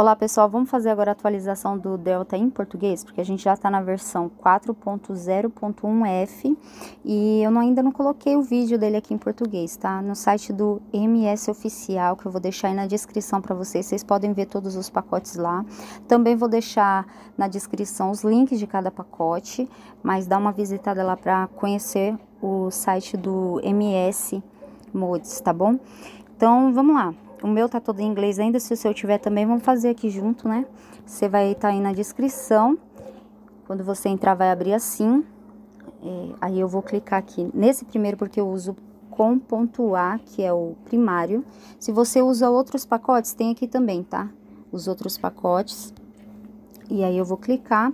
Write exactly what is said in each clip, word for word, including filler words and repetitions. Olá pessoal, vamos fazer agora a atualização do Delta em português, porque a gente já está na versão quatro ponto zero ponto um F e eu não, ainda não coloquei o vídeo dele aqui em português, tá? No site do M S Oficial, que eu vou deixar aí na descrição para vocês, vocês podem ver todos os pacotes lá. Também vou deixar na descrição os links de cada pacote, mas dá uma visitada lá para conhecer o site do M S Mods, tá bom? Então, vamos lá. O meu tá todo em inglês ainda, se o seu tiver também, vamos fazer aqui junto, né? Você vai estar tá aí na descrição, quando você entrar vai abrir assim, é, aí eu vou clicar aqui nesse primeiro porque eu uso com ponto A, que é o primário. Se você usa outros pacotes, tem aqui também, tá? Os outros pacotes, e aí eu vou clicar.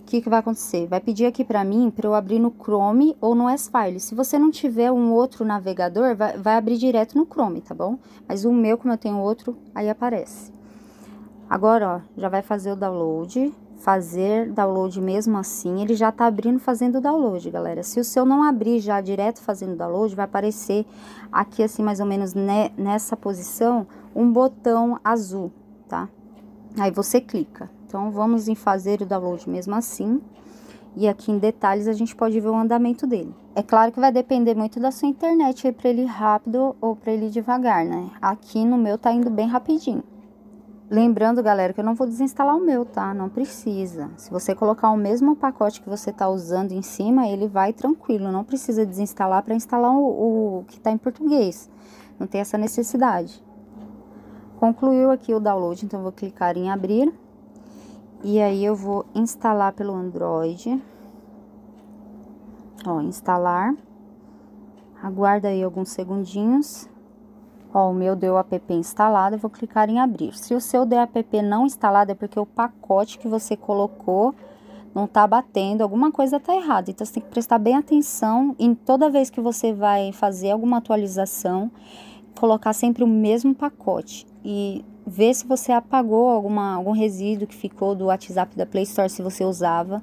O que, que vai acontecer? Vai pedir aqui para mim, para eu abrir no Chrome ou no S-File. Se você não tiver um outro navegador, vai, vai abrir direto no Chrome, tá bom? Mas o meu, como eu tenho outro, aí aparece. Agora, ó, já vai fazer o download, fazer download mesmo assim, ele já tá abrindo fazendo o download, galera. Se o seu não abrir já direto fazendo download, vai aparecer aqui assim, mais ou menos ne, nessa posição, um botão azul, tá? Aí você clica. Então, vamos em fazer o download mesmo assim. E aqui em detalhes a gente pode ver o andamento dele. É claro que vai depender muito da sua internet, para ele ir rápido ou para ele ir devagar, né? Aqui no meu tá indo bem rapidinho. Lembrando, galera, que eu não vou desinstalar o meu, tá? Não precisa. Se você colocar o mesmo pacote que você tá usando em cima, ele vai tranquilo. Não precisa desinstalar para instalar o, o que tá em português. Não tem essa necessidade. Concluiu aqui o download, então eu vou clicar em abrir. E aí eu vou instalar pelo Android, ó, instalar, aguarda aí alguns segundinhos, ó, o meu deu o app instalado, eu vou clicar em abrir. Se o seu der app não instalado é porque o pacote que você colocou não tá batendo, alguma coisa tá errada, então você tem que prestar bem atenção em toda vez que você vai fazer alguma atualização, colocar sempre o mesmo pacote e ver se você apagou alguma, algum resíduo que ficou do WhatsApp da Play Store, se você usava,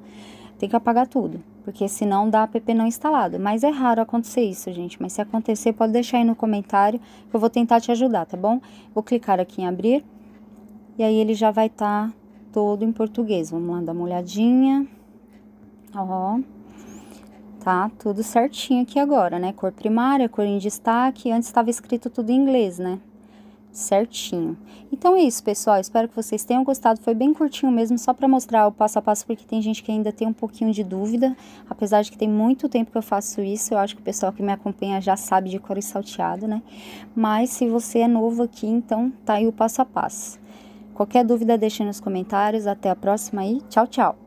tem que apagar tudo, porque senão dá app não instalado. Mas é raro acontecer isso, gente, mas se acontecer pode deixar aí no comentário, que eu vou tentar te ajudar, tá bom? Vou clicar aqui em abrir, e aí ele já vai estar tá todo em português, vamos lá dar uma olhadinha, ó, tá tudo certinho aqui agora, né? Cor primária, cor em destaque, antes estava escrito tudo em inglês, né? Certinho. Então é isso, pessoal, espero que vocês tenham gostado, foi bem curtinho mesmo, só para mostrar o passo a passo, porque tem gente que ainda tem um pouquinho de dúvida, apesar de que tem muito tempo que eu faço isso, eu acho que o pessoal que me acompanha já sabe de cor e salteado, né? Mas se você é novo aqui, então tá aí o passo a passo. Qualquer dúvida deixa nos comentários, até a próxima e tchau, tchau!